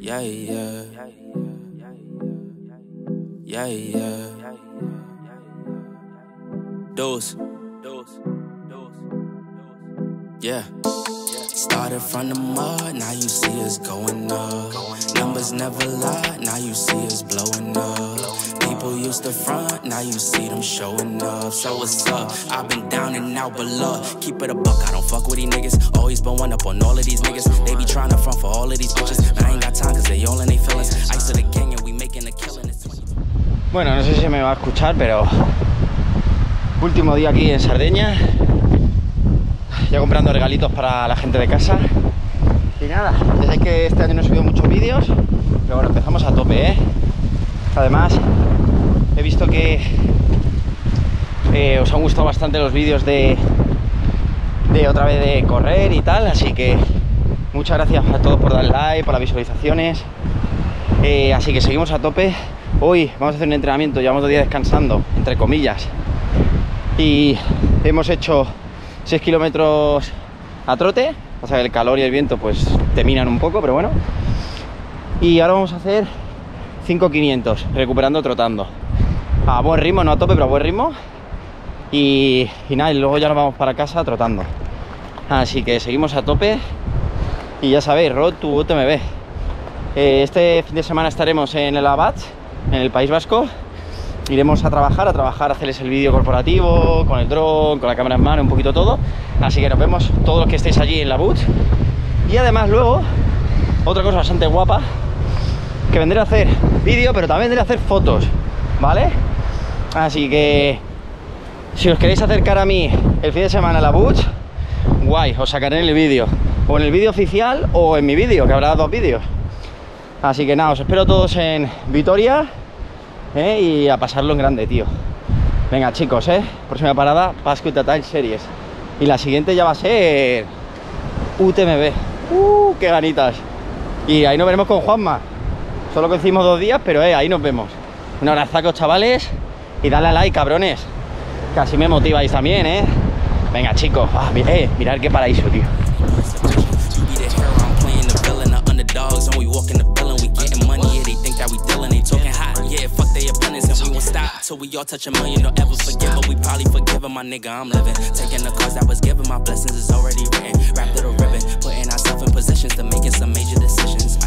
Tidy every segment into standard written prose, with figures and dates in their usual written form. Yeah, yeah. Yeah, yeah. Dos. Yeah. Started from the mud, now you see us going up. Numbers never lie, now you see us blowing up. People used to front, now you see them showing up. So what's up? I've been down and out, but love, keep it a buck, I don't fuck with these niggas. Always been one up on all of these niggas. They be trying to front for all of these bitches. Man, I ain't got time cause they all in they feelings. Ice of the gang and we making a killing. Bueno, no sé si me va a escuchar, pero último día aquí en Sardeña, ya comprando regalitos para la gente de casa. Y nada, ya sé que este año no he subido muchos vídeos, pero bueno, empezamos a tope, ¿eh? Además, he visto que os han gustado bastante los vídeos de otra vez de correr y tal, así que muchas gracias a todos por dar like, por las visualizaciones. Así que seguimos a tope. Hoy vamos a hacer un entrenamiento, llevamos 2 días descansando, entre comillas, y hemos hecho 6 kilómetros a trote. O sea, el calor y el viento pues te minan un poco, pero bueno. Y ahora vamos a hacer 5.500, recuperando trotando, a buen ritmo, no a tope, pero a buen ritmo. Y nada, y luego ya nos vamos para casa trotando. Así que seguimos a tope. Y ya sabéis, Road to UTMB. Este fin de semana estaremos en el BUTS, en el País Vasco. Iremos a trabajar, hacerles el vídeo corporativo, con el dron, con la cámara en mano, un poquito todo. Así que nos vemos todos los que estéis allí en la BUTS. Y además luego, otra cosa bastante guapa, que vendré a hacer vídeo, pero también vendré a hacer fotos, ¿vale? Así que, si os queréis acercar a mí el fin de semana a la BUTS, guay, os sacaré en el vídeo. O en el vídeo oficial o en mi vídeo, que habrá 2 vídeos. Así que nada, os espero todos en Vitoria. Y a pasarlo en grande, tío. Venga, chicos, próxima parada, BASQUE ULTRA TRAIL SERIES. Y la siguiente ya va a ser UTMB. ¡Qué ganitas! Y ahí nos veremos con Juanma. Solo que hicimos 2 días, pero ahí nos vemos. Un abrazaco, chavales. Y dale a like, cabrones. Que así me motiváis también, Venga, chicos. Mirad qué paraíso, tío. So we all touch $1 million, don't ever forgive her. We probably forgive her, my nigga, I'm living. Taking the cause that was given, my blessings is already written. Wrapped little ribbon, putting ourselves in positions to making some major decisions.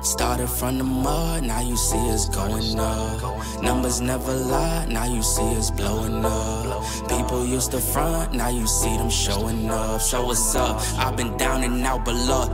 Started from the mud, now you see us going up. Numbers never lie, now you see us blowing up. People used to front, now you see them showing up. So what's up? I've been down and out, but look.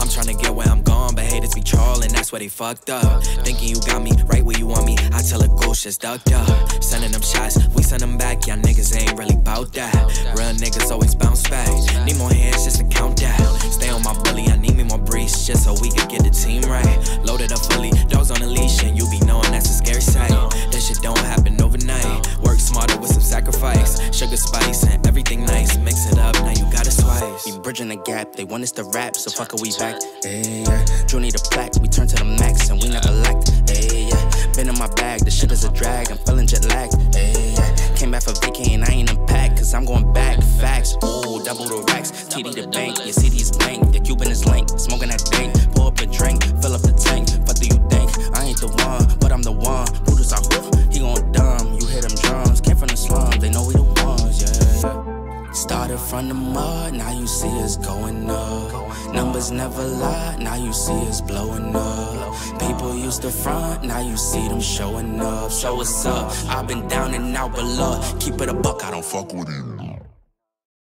I'm trying to get where I'm going, but haters be trolling, that's where they fucked up. Thinking you got me right where you want me, I tell a ghost just ducked up. Sending them shots, we send them back, y'all niggas ain't really bout that. Real niggas always bounce back, need more hands just to count that. Stay on my belly, I need me more breeze, just so we can get the team right. Loaded up fully, dogs on a leash, and you be knowing that's a scary sight. That shit don't happen overnight, work smarter with some sacrifice. Sugar spice and everything nice, mix it up, now you got it twice. We bridging the gap, they want us to rap, so fuck are we back? Yeah. Drew need a plaque, we turn to the max, and we never lacked. Yeah. Been in my bag, this shit is a drag, I'm feeling jet lagged. Yeah. Came back for Vicky and I ain't unpacked, cause I'm going back, facts. Ooh, double the racks, TD the bank, your CD's blank, the Cuban is lank, smoking that dank. A drink, fill up the tank, what do you think? I ain't the one, but I'm the one. Buddha's out, he gon' dumb, you hear them drums. Came from the slums, they know we the ones, yeah. Started from the mud, now you see us going up. Numbers never lie, now you see us blowing up. People used to front, now you see them showing up. So what's up? I've been down and out, but look, keep it a buck, I don't fuck with you.